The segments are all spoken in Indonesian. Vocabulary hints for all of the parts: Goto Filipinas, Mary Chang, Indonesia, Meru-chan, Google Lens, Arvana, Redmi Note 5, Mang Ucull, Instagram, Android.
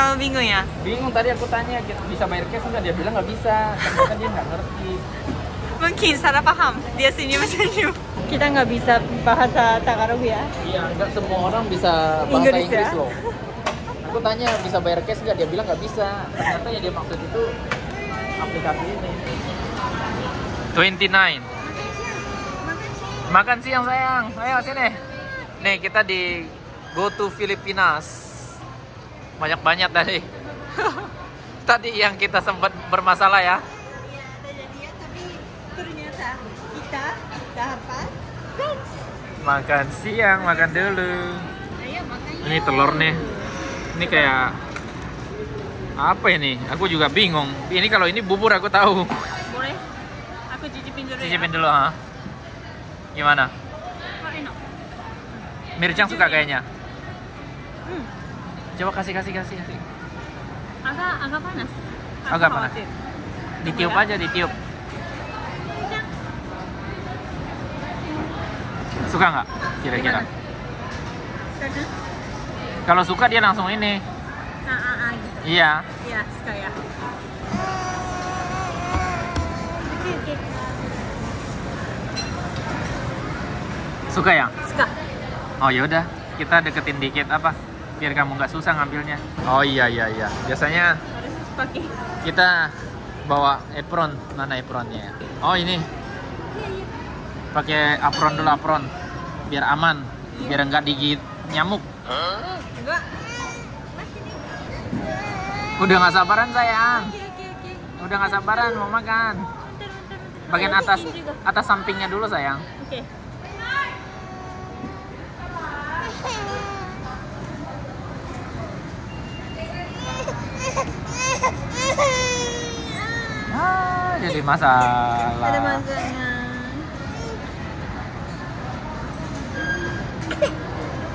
kamu bingung ya? Bingung, tadi aku tanya bisa bayar cash enggak, dia bilang nggak bisa. Ternyata dia nggak ngerti. Mungkin salah paham, dia senyum-senyum. Kita nggak bisa bahasa Tagalog ya? Iya, nggak semua orang bisa bahasa Inggris loh. Aku tanya bisa bayar cash nggak, dia bilang nggak bisa. Ternyata ya dia maksud itu aplikasi ini. 29. Makan siang sayang, ayo sini. Nih kita di Goto Filipinas. Banyak-banyak tadi. Tadi yang kita sempat bermasalah ya. Iya, terjadi tapi ternyata kita dapat lunch. Makan siang, makan dulu. Ayo makan. Ini telur nih. Ini kayak apa ini? Aku juga bingung. Ini kalau ini bubur aku tahu. Boleh? Aku cicipin dulu. Cicipin dulu ya. Gimana? Enak. Mary Chang suka kayaknya. Coba kasih. Agak panas. Agak panas. Ditiup aja, ditiup. Suka nggak? Kira-kira. Kalau suka dia langsung ini. Gitu. Iya. Iya, suka ya. Suka ya? Suka. Oh yaudah, kita deketin dikit apa? Biar kamu nggak susah ngambilnya. Oh iya. Biasanya harus pakai. Kita bawa apron, mana apronnya? Oh ini. Iya. Pakai apron dulu biar aman, biar nggak digigit nyamuk. Enggak. Udah nggak sabaran sayang. Oke. Udah nggak sabaran mau makan. Bagian atas sampingnya dulu sayang. Oke. Jadi masalah. Ada masalahnya.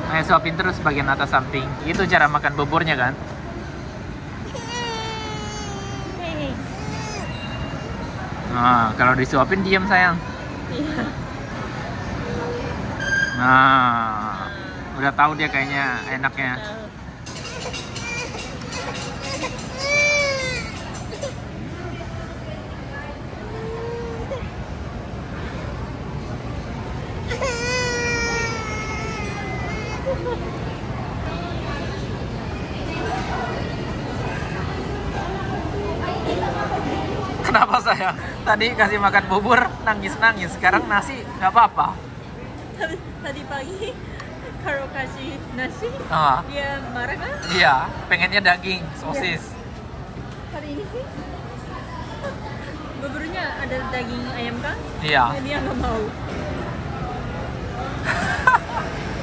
Ayo suapin terus bagian atas samping. Itu cara makan buburnya kan? Nah, kalau disuapin diam sayang. Nah, udah tahu dia kayaknya enaknya. Kenapa sayang? Tadi kasih makan bubur, nangis-nangis. Sekarang nasi, nggak apa-apa. Tadi pagi, kalau kasih nasi, dia marah kan? Iya, pengennya daging, sosis. Hari ini, buburnya ada daging ayam kan? Iya. Dia nggak mau.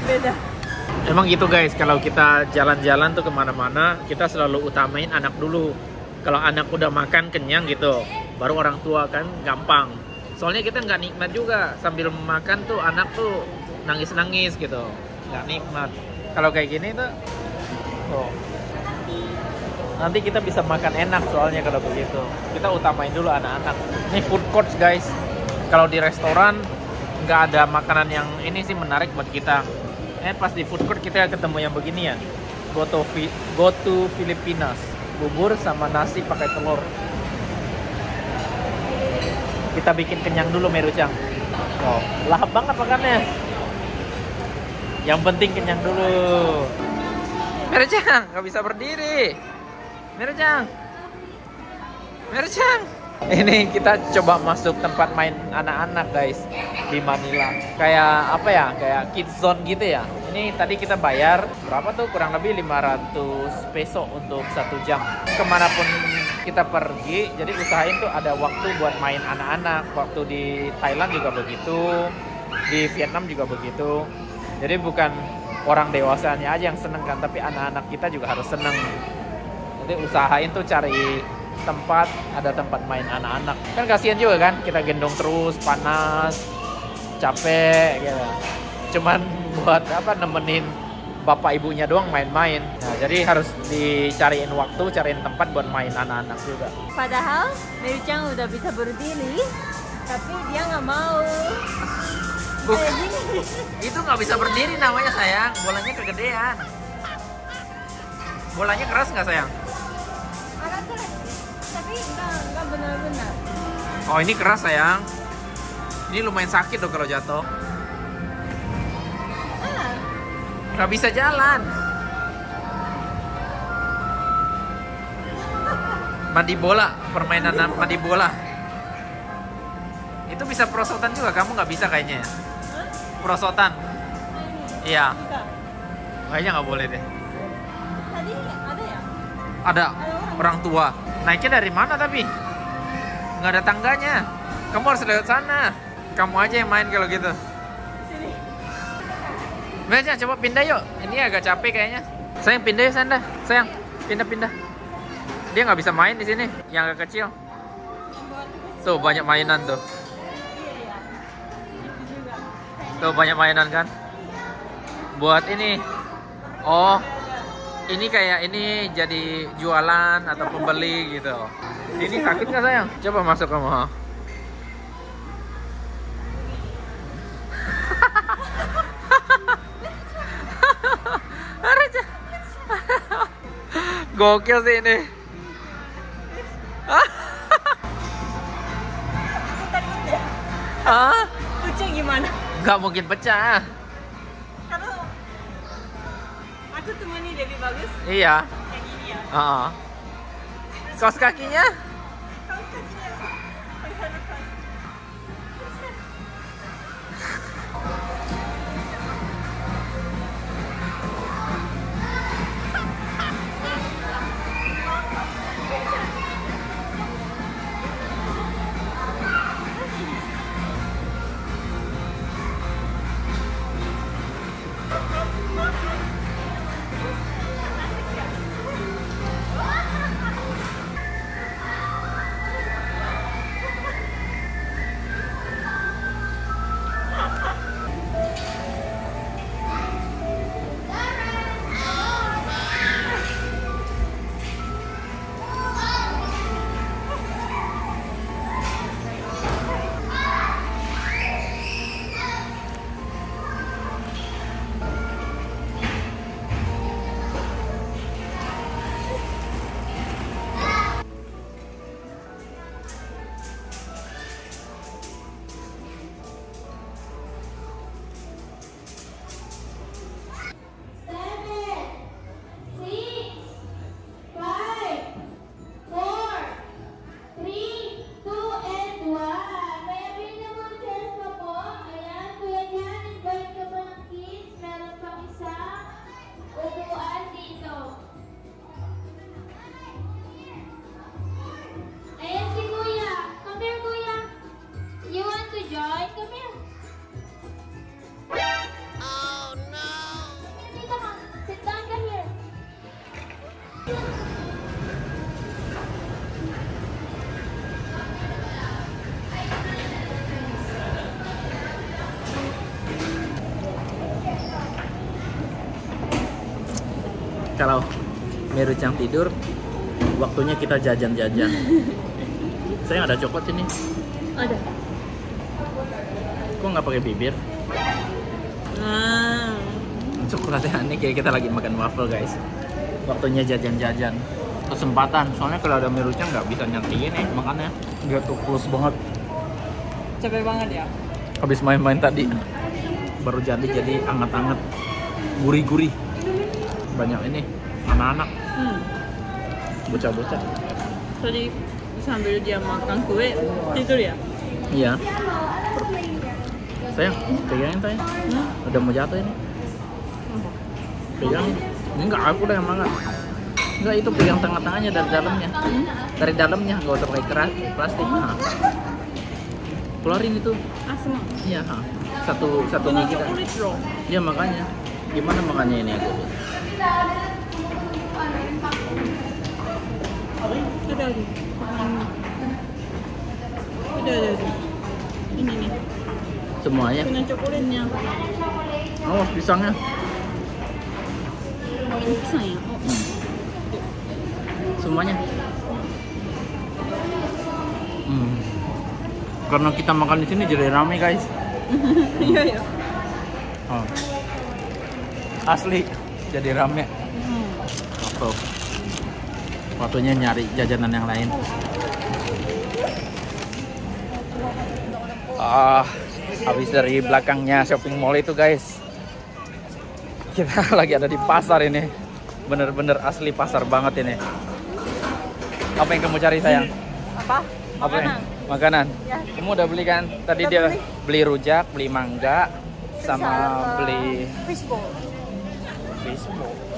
Beda. Emang gitu guys, kalau kita jalan-jalan tuh kemana-mana, kita selalu utamain anak dulu. Kalau anak udah makan kenyang gitu, baru orang tua kan gampang. Soalnya kita nggak nikmat juga sambil makan tuh anak tuh nangis-nangis gitu, nggak nikmat. Kalau kayak gini tuh, nanti kita bisa makan enak soalnya kalau begitu. Kita utamain dulu anak-anak. Ini food court guys. Kalau di restoran nggak ada makanan yang ini sih menarik buat kita. Pas di food court kita ketemu yang begini ya, Goto Filipinas, bubur sama nasi pakai telur. Kita bikin kenyang dulu Meru-chan. Lahap banget makannya. Yang penting kenyang dulu. Meru-chan nggak bisa berdiri. Meru-chan. Ini kita coba masuk tempat main anak-anak guys. Di Manila kayak apa ya, kayak kids zone gitu ya. Ini tadi kita bayar berapa tuh, kurang lebih 500 peso untuk 1 jam. Kemanapun kita pergi, jadi usahain tuh ada waktu buat main anak-anak. Waktu di Thailand juga begitu, di Vietnam juga begitu. Jadi bukan orang dewasanya aja yang seneng kan, tapi anak-anak kita juga harus seneng. Jadi usahain tuh cari tempat, ada tempat main anak-anak. Kan kasihan juga kan, kita gendong terus, panas, capek gitu. Cuman buat apa, nemenin bapak ibunya doang main-main. Nah, jadi harus dicariin waktu, cariin tempat buat main anak-anak juga. Padahal Meru-chan udah bisa berdiri, tapi dia nggak mau. Bukan. Itu nggak bisa berdiri namanya sayang, bolanya kegedean. Bolanya keras nggak sayang? Agak keras, tapi nggak benar-benar. Oh ini keras sayang. Ini lumayan sakit loh kalau jatuh. Nggak bisa jalan. Mandibola, permainan mandibola. Itu bisa perosotan juga, kamu nggak bisa kayaknya ya? Perosotan? Iya. Kayaknya nggak boleh deh. Tadi ada ya? Ada, orang tua. Naiknya dari mana tapi? Nggak ada tangganya. Kamu harus lewat sana. Kamu aja yang main kalau gitu. Sini. Meja, coba pindah yuk. Ini agak capek kayaknya. Sayang, pindah yuk Sanda. Sayang, pindah-pindah. Dia nggak bisa main di sini. Yang agak kecil. Tuh, banyak mainan tuh. Tuh, banyak mainan kan? Buat ini. Oh, ini kayak ini jadi jualan atau pembeli gitu. Ini sakit nggak sayang? Coba masuk kamu. Gokil sih ini. Ah? Pecah gimana? Gak mungkin pecah. Kalau aku temenin lebih bagus. Iya. Kayak gini ya. Kaos kakinya? Kaos kakinya. Kalau Meru-chan tidur, waktunya kita jajan-jajan. Sayang, ada coklat sini? Ada. Kok nggak pakai bibir? Coklatnya aneh, kayak kita lagi makan waffle guys. Waktunya jajan-jajan. Kesempatan, soalnya kalau ada Meru-chan nggak bisa nyantiin nih makannya. Dia tuh kurus banget. Capek banget ya? Habis main-main tadi. Baru jadi anget-anget. Gurih-gurih. Banyak ini anak-anak, bocah-bocah. Tadi sambil dia makan kue tidur ya? Iya. Sayang, pegangin sayang. Udah mau jatuh ini. Pegang. Ini enggak, aku udah yang makan. Enggak, itu pegang tengah-tengahnya dari dalamnya. Dari dalamnya, nggak usah pakai keras plastik. Nah. Keluarin itu. Asma. Iya. Satu gigi kita. Iya makanya. Gimana makannya ini aku? Udah. Ini nih. Semuanya. Dengan coklatnya. Oh, pisangnya. Ini pisang ya? Semuanya. Karena kita makan di sini jadi ramai guys. Iya. Asli. Jadi rame. stop. Waktunya nyari jajanan yang lain. Habis dari belakangnya shopping mall itu guys, kita lagi ada di pasar ini. Bener-bener asli pasar banget ini. Apa yang kamu cari sayang? Apa? Makanan. Makanan? Ya. Kamu udah beli kan? Tadi dia beli rujak, beli mangga, sama beli fishbowl.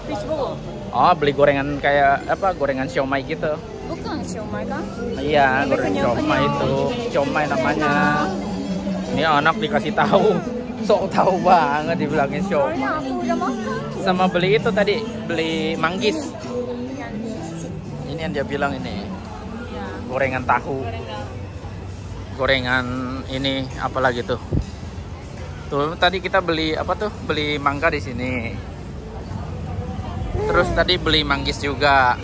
Fishbowl. Oh, beli gorengan kayak apa? Gorengan siomay gitu. Bukan siomay kan? Iya, gorengan siomay itu. Siomay namanya. Ini anak dikasih tahu. Sok tahu banget dibilangin siomay. Sama beli itu tadi, beli manggis. Ini yang dia bilang ini. Gorengan tahu. Gorengan ini apalagi tuh? Tuh tadi kita beli apa tuh? Beli mangga di sini. Terus tadi beli manggis juga.